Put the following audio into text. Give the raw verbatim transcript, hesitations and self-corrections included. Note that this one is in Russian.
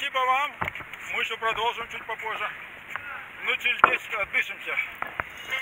Спасибо вам. Мы еще продолжим чуть попозже. Ну, через десять отдышимся.